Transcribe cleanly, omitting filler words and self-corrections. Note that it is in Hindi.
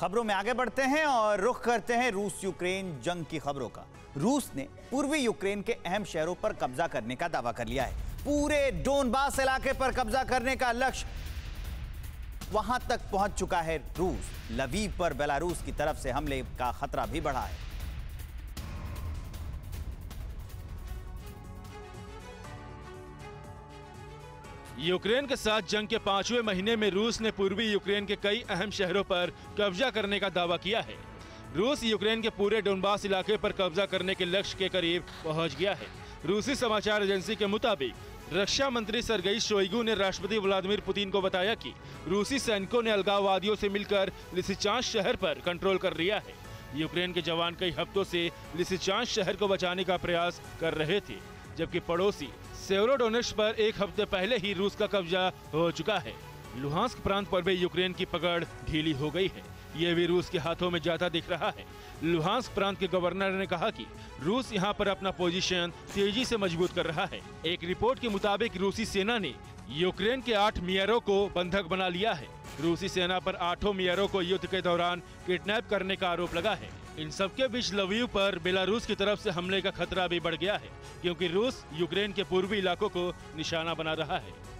खबरों में आगे बढ़ते हैं और रुख करते हैं रूस यूक्रेन जंग की खबरों का। रूस ने पूर्वी यूक्रेन के अहम शहरों पर कब्जा करने का दावा कर लिया है। पूरे डोनबास इलाके पर कब्जा करने का लक्ष्य वहां तक पहुंच चुका है रूस। लवीव पर बेलारूस की तरफ से हमले का खतरा भी बढ़ा है। यूक्रेन के साथ जंग के 5वें महीने में रूस ने पूर्वी यूक्रेन के कई अहम शहरों पर कब्जा करने का दावा किया है। रूस यूक्रेन के पूरे डोनबास इलाके पर कब्जा करने के लक्ष्य के करीब पहुंच गया है। रूसी समाचार एजेंसी के मुताबिक रक्षा मंत्री सर्गेई शोइगु ने राष्ट्रपति व्लादिमीर पुतिन को बताया कि रूसी सैनिकों ने अलगाववादियों से मिलकर लिसिचांस शहर पर कंट्रोल कर लिया है। यूक्रेन के जवान कई हफ्तों से लिसिचांस शहर को बचाने का प्रयास कर रहे थे, जबकि पड़ोसी सेवरोडोनेट्स्क पर एक हफ्ते पहले ही रूस का कब्जा हो चुका है। लुहांस्क प्रांत पर भी यूक्रेन की पकड़ ढीली हो गई है, यह भी रूस के हाथों में जाता दिख रहा है। लुहांस्क प्रांत के गवर्नर ने कहा कि रूस यहां पर अपना पोजीशन तेजी से मजबूत कर रहा है। एक रिपोर्ट के मुताबिक रूसी सेना ने यूक्रेन के 8 मेयरों को बंधक बना लिया है। रूसी सेना पर 8 मेयरों को युद्ध के दौरान किडनैप करने का आरोप लगा है। इन सबके बीच लवीव पर बेलारूस की तरफ से हमले का खतरा भी बढ़ गया है, क्योंकि रूस यूक्रेन के पूर्वी इलाकों को निशाना बना रहा है।